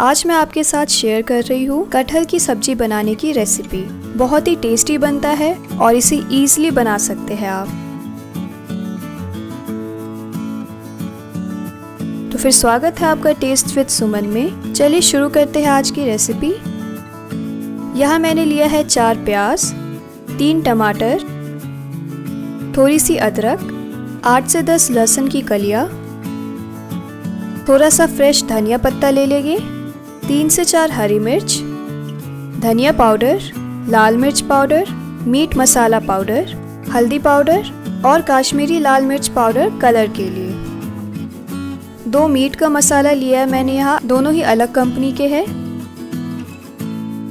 आज मैं आपके साथ शेयर कर रही हूँ कटहल की सब्जी बनाने की रेसिपी। बहुत ही टेस्टी बनता है और इसे ईजिली बना सकते हैं आप। तो फिर स्वागत है आपका टेस्ट विद सुमन में। चलिए शुरू करते हैं आज की रेसिपी। यहाँ मैंने लिया है 4 प्याज, 3 टमाटर, थोड़ी सी अदरक, 8 से 10 लहसुन की कलियाँ, थोड़ा सा फ्रेश धनिया पत्ता ले लेंगे, 3 से 4 हरी मिर्च, धनिया पाउडर, लाल मिर्च पाउडर, मीट मसाला पाउडर, हल्दी पाउडर और कश्मीरी लाल मिर्च पाउडर कलर के लिए। 2 मीट का मसाला लिया है मैंने, यहाँ दोनों ही अलग कंपनी के हैं।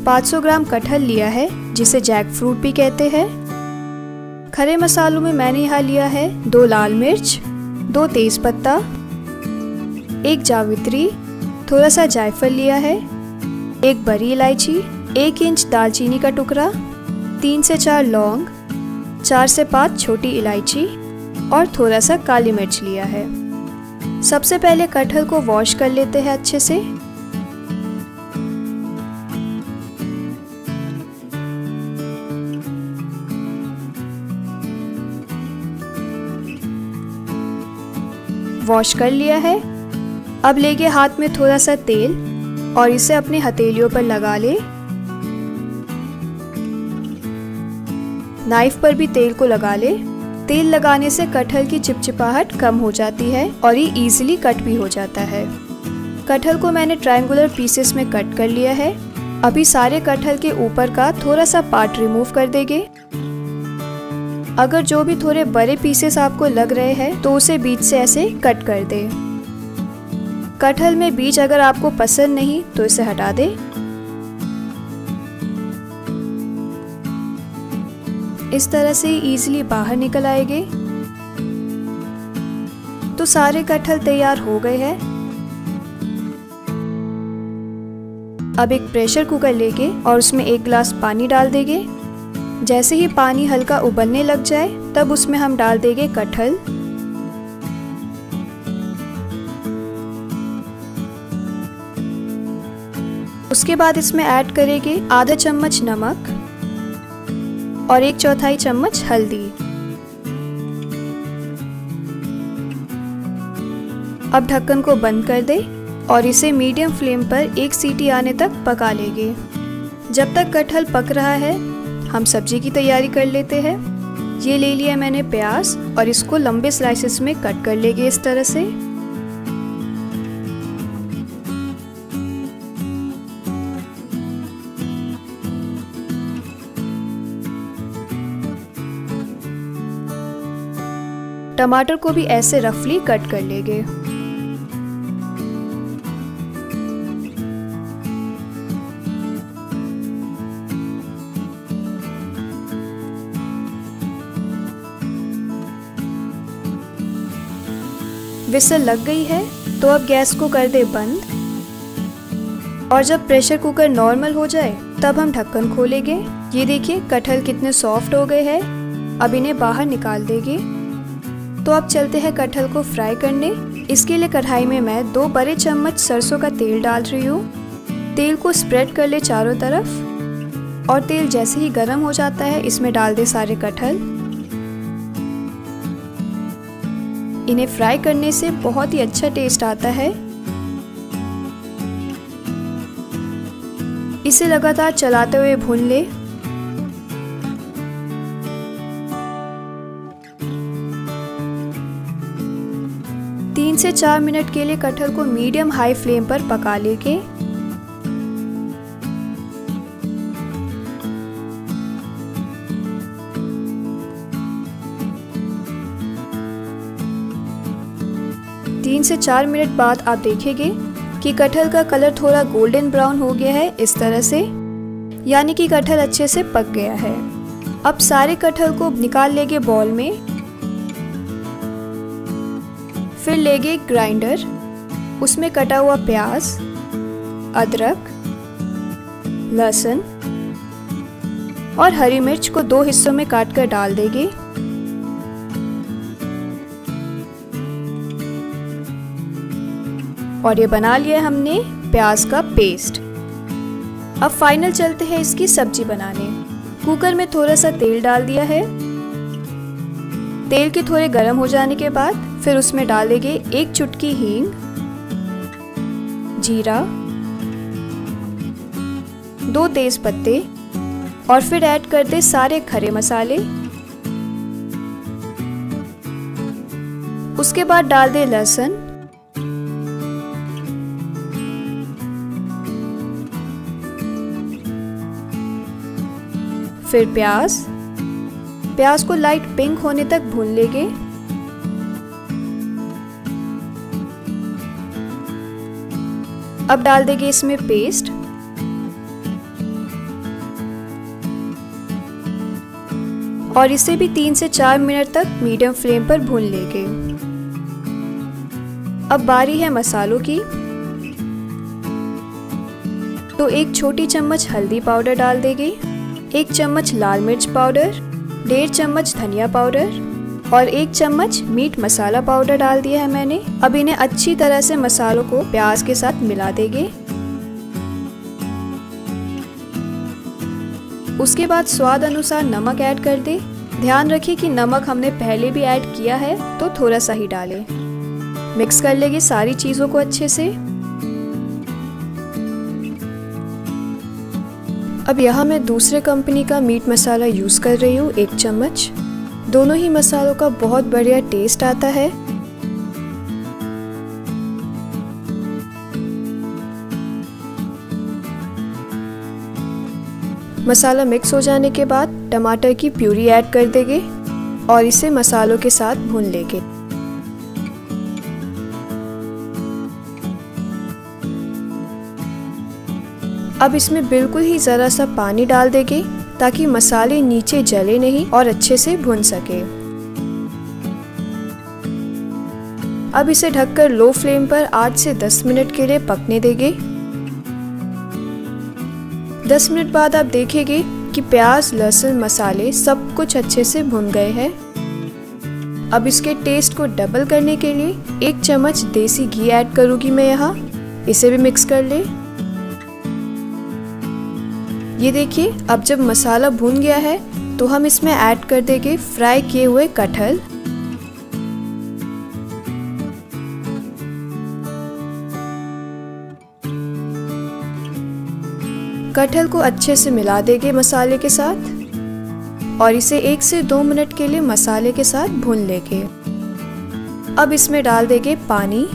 500 ग्राम कटहल लिया है जिसे जैक फ्रूट भी कहते हैं। खरे मसालों में मैंने यहाँ लिया है 2 लाल मिर्च, 2 तेज पत्ता, 1 जावित्री, थोड़ा सा जायफल लिया है, 1 बड़ी इलायची, 1 इंच दालचीनी का टुकड़ा, 3 से 4 लौंग, 4 से 5 छोटी इलायची और थोड़ा सा काली मिर्च लिया है। सबसे पहले कटहल को वॉश कर लेते हैं अच्छे से। वॉश कर लिया है। अब लेके हाथ में थोड़ा सा तेल और इसे अपने हथेलियों पर लगा ले। नाइफ पर भी तेल को लगा ले। तेल लगाने से कटहल की चिपचिपाहट कम हो जाती है और ये इजीली कट भी हो जाता है। कटहल को मैंने ट्रायंगुलर पीसेस में कट कर लिया है। अभी सारे कटहल के ऊपर का थोड़ा सा पार्ट रिमूव कर देंगे। अगर जो भी थोड़े बड़े पीसेस आपको लग रहे हैं तो उसे बीच से ऐसे कट कर दे। कटहल में बीज अगर आपको पसंद नहीं तो इसे हटा दे। इस तरह से इजीली बाहर निकल आएंगे। तो सारे कटहल तैयार हो गए हैं। अब एक प्रेशर कुकर लेके और उसमें 1 गिलास पानी डाल देंगे। जैसे ही पानी हल्का उबलने लग जाए तब उसमें हम डाल देंगे कटहल। उसके बाद इसमें ऐड करेंगे आधा चम्मच नमक और 1/4 चम्मच हल्दी। अब ढक्कन को बंद कर दे और इसे मीडियम फ्लेम पर 1 सीटी आने तक पका लेंगे। जब तक कटहल पक रहा है हम सब्जी की तैयारी कर लेते हैं। ये ले लिया मैंने प्याज और इसको लंबे स्लाइसेस में कट कर लेंगे इस तरह से। टमाटर को भी ऐसे रफली कट कर लेंगे। विसल लग गई है तो अब गैस को कर दे बंद और जब प्रेशर कुकर नॉर्मल हो जाए तब हम ढक्कन खोलेंगे। ये देखिए कटहल कितने सॉफ्ट हो गए हैं। अब इन्हें बाहर निकाल देंगे। तो अब चलते हैं कटहल को फ्राई करने। इसके लिए कढ़ाई में मैं 2 बड़े चम्मच सरसों का तेल डाल रही हूँ। तेल को स्प्रेड कर ले चारों तरफ और तेल जैसे ही गर्म हो जाता है इसमें डाल दे सारे कटहल। इन्हें फ्राई करने से बहुत ही अच्छा टेस्ट आता है। इसे लगातार चलाते हुए भून ले। से 4 मिनट के लिए कटहल को मीडियम हाई फ्लेम पर पका लेंगे। तीन से 4 मिनट बाद आप देखेंगे कि कटहल का कलर थोड़ा गोल्डन ब्राउन हो गया है इस तरह से, यानी कि कटहल अच्छे से पक गया है। अब सारे कटहल को निकाल लेंगे बॉल में। फिर लेंगे ग्राइंडर, उसमें कटा हुआ प्याज, अदरक, लहसुन और हरी मिर्च को 2 हिस्सों में काट कर डाल देंगे। और ये बना लिया हमने प्याज का पेस्ट। अब फाइनल चलते हैं इसकी सब्जी बनाने। कुकर में थोड़ा सा तेल डाल दिया है। तेल के थोड़े गर्म हो जाने के बाद फिर उसमें डालेंगे एक चुटकी हींग, जीरा, 2 तेज पत्ते और फिर ऐड कर दे सारे खड़े मसाले। उसके बाद डाल दे लहसुन, फिर प्याज को लाइट पिंक होने तक भून लेंगे। अब डाल देंगे इसमें पेस्ट, और इसे भी 3 से 4 मिनट तक मीडियम फ्लेम पर भून लेंगे। अब बारी है मसालों की, तो 1 छोटी चम्मच हल्दी पाउडर डाल देंगे, 1 चम्मच लाल मिर्च पाउडर, 1.5 चम्मच धनिया पाउडर और 1 चम्मच मीट मसाला पाउडर डाल दिया है मैंने। अब इन्हें अच्छी तरह से मसालों को प्याज के साथ मिला देंगे। उसके बाद स्वाद अनुसार नमक ऐड कर दे। ध्यान रखिए कि नमक हमने पहले भी ऐड किया है तो थोड़ा सा ही डालें। मिक्स कर लेंगे सारी चीज़ों को अच्छे से। अब यहाँ मैं दूसरे कंपनी का मीट मसाला यूज़ कर रही हूँ, 1 चम्मच। दोनों ही मसालों का बहुत बढ़िया टेस्ट आता है। मसाला मिक्स हो जाने के बाद टमाटर की प्यूरी ऐड कर देंगे और इसे मसालों के साथ भून लेंगे। अब इसमें बिल्कुल ही ज़रा सा पानी डाल देंगे ताकि मसाले नीचे जले नहीं और अच्छे से भुन सके। अब इसे ढककर लो फ्लेम पर 8 से 10 मिनट के लिए पकने देंगे। 10 मिनट बाद आप देखेंगे कि प्याज, लहसुन, मसाले सब कुछ अच्छे से भुन गए हैं। अब इसके टेस्ट को डबल करने के लिए 1 चम्मच देसी घी ऐड करूँगी मैं यहाँ। इसे भी मिक्स कर ले। ये देखिए, अब जब मसाला भून गया है तो हम इसमें ऐड कर देंगे फ्राई किए हुए कटहल। कटहल को अच्छे से मिला देंगे मसाले के साथ और इसे 1 से 2 मिनट के लिए मसाले के साथ भून लेंगे। अब इसमें डाल देंगे पानी।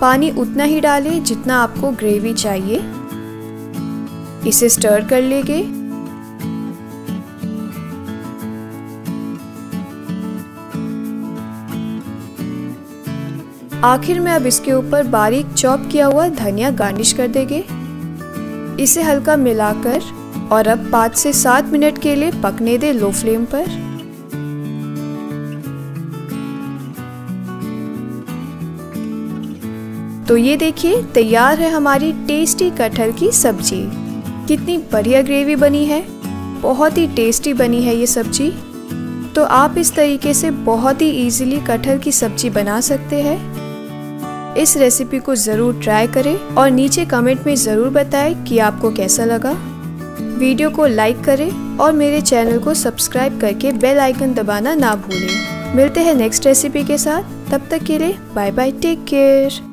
पानी उतना ही डालें जितना आपको ग्रेवी चाहिए। इसे स्टर कर लेंगे। आखिर में अब इसके ऊपर बारीक चॉप किया हुआ धनिया गार्निश कर देंगे। इसे हल्का मिलाकर और अब 5 से 7 मिनट के लिए पकने दें लो फ्लेम पर। तो ये देखिए, तैयार है हमारी टेस्टी कटहल की सब्जी। कितनी बढ़िया ग्रेवी बनी है, बहुत ही टेस्टी बनी है ये सब्जी। तो आप इस तरीके से बहुत ही इजीली कटहल की सब्जी बना सकते हैं। इस रेसिपी को ज़रूर ट्राई करें और नीचे कमेंट में ज़रूर बताएं कि आपको कैसा लगा। वीडियो को लाइक करें और मेरे चैनल को सब्सक्राइब करके बेल आइकन दबाना ना भूलें। मिलते हैं नेक्स्ट रेसिपी के साथ, तब तक के लिए बाय बाय, टेक केयर।